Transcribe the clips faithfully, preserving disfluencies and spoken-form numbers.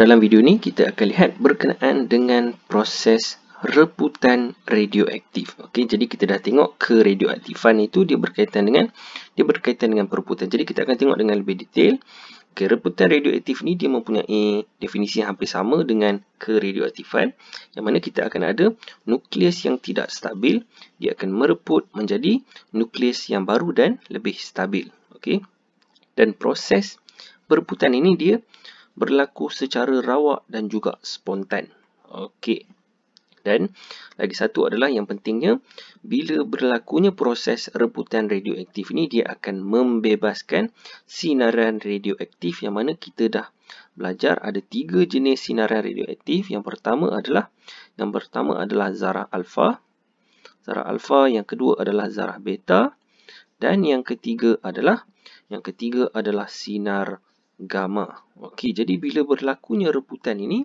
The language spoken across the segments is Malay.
Dalam video ni kita akan lihat berkenaan dengan proses reputan radioaktif. Okey, jadi kita dah tengok keradioaktifan itu dia berkaitan dengan dia berkaitan dengan pereputan. Jadi kita akan tengok dengan lebih detail. Okay, reputan radioaktif ni dia mempunyai definisi yang hampir sama dengan keradioaktifan, yang mana kita akan ada nukleus yang tidak stabil, dia akan mereput menjadi nukleus yang baru dan lebih stabil. Okey. Dan proses pereputan ini dia berlaku secara rawak dan juga spontan. Okey. Dan lagi satu adalah yang pentingnya, bila berlakunya proses reputan radioaktif ini, dia akan membebaskan sinaran radioaktif, yang mana kita dah belajar ada tiga jenis sinaran radioaktif. Yang pertama adalah yang pertama adalah zarah alfa. Zarah alfa, yang kedua adalah zarah beta, dan yang ketiga adalah yang ketiga adalah sinar gamma. Okey, jadi bila berlakunya reputan ini,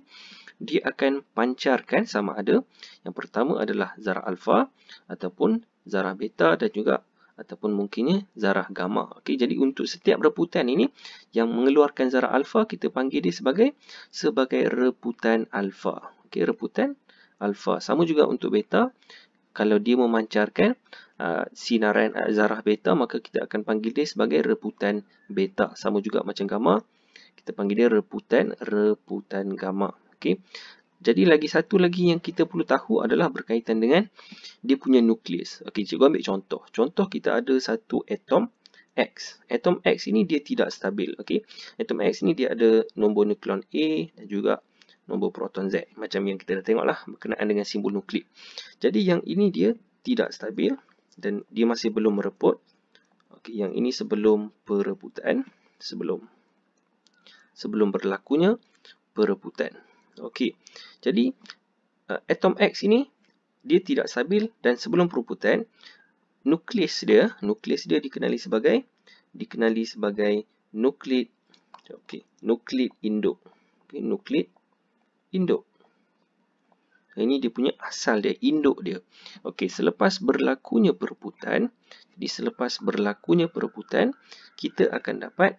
dia akan pancarkan sama ada yang pertama adalah zarah alfa ataupun zarah beta dan juga ataupun mungkinnya zarah gamma. Okey, jadi untuk setiap reputan ini yang mengeluarkan zarah alfa, kita panggil dia sebagai sebagai reputan alfa. Okey, reputan alfa. Sama juga untuk beta, kalau dia memancarkan Uh, sinaran uh, zarah beta, maka kita akan panggil dia sebagai reputan beta. Sama juga macam gamma, kita panggil dia reputan reputan gamma. Okey. Jadi lagi satu lagi yang kita perlu tahu adalah berkaitan dengan dia punya nukleus. Okey, cikgu ambil contoh. Contoh kita ada satu atom X. Atom X ini dia tidak stabil. Okey. Atom X ini dia ada nombor nukleon A dan juga nombor proton Z, macam yang kita dah tengoklah berkenaan dengan simbol nukleik. Jadi yang ini dia tidak stabil dan dia masih belum mereput. Okey, yang ini sebelum pereputan, sebelum sebelum berlakunya pereputan. Okey. Jadi uh, atom X ini dia tidak stabil dan sebelum pereputan, nukleus dia, nukleus dia dikenali sebagai dikenali sebagai nukleid. Okey, nukleid induk. Okey, nukleid induk. Ini dia punya asal dia, induk dia. Okey, selepas berlakunya pereputan, jadi selepas berlakunya pereputan, kita akan dapat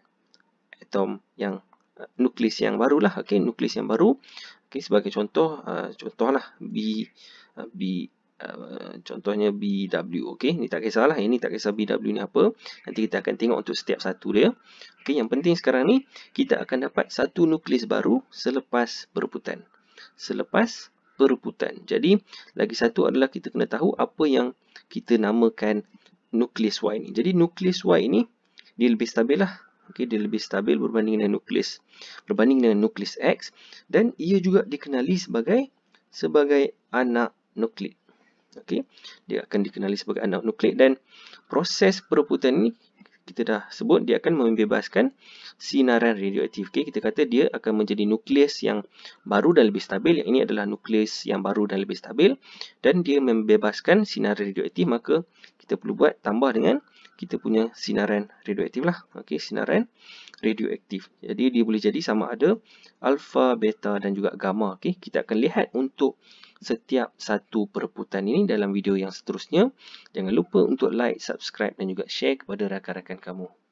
atom yang uh, nukleus yang barulah. Okey, nukleus yang baru. Okey, sebagai contoh, uh, contohlah B uh, B uh, contohnya B W. Okey, ni tak kisahlah, ini tak kisah B W ni apa. Nanti kita akan tengok untuk setiap satu dia. Okey, yang penting sekarang ni kita akan dapat satu nukleus baru selepas pereputan. Selepas pereputan. Jadi, lagi satu adalah kita kena tahu apa yang kita namakan nukleus Y ni. Jadi, nukleus Y ini, dia lebih stabil lah. Okay, dia lebih stabil berbanding dengan nukleus, berbanding dengan nukleus X. Dan, ia juga dikenali sebagai sebagai anak nukleik. Okay, dia akan dikenali sebagai anak nukleik. Dan, proses pereputan ini, kita dah sebut, dia akan membebaskan sinaran radioaktif. Okay, kita kata dia akan menjadi nukleus yang baru dan lebih stabil. Yang ini adalah nukleus yang baru dan lebih stabil. Dan dia membebaskan sinaran radioaktif, maka kita perlu buat tambah dengan kita punya sinaran radioaktif lah. Okay, sinaran radioaktif. Jadi, dia boleh jadi sama ada alfa, beta dan juga gamma. Okay, kita akan lihat untuk setiap satu pereputan ini dalam video yang seterusnya. Jangan lupa untuk like, subscribe dan juga share kepada rakan-rakan kamu.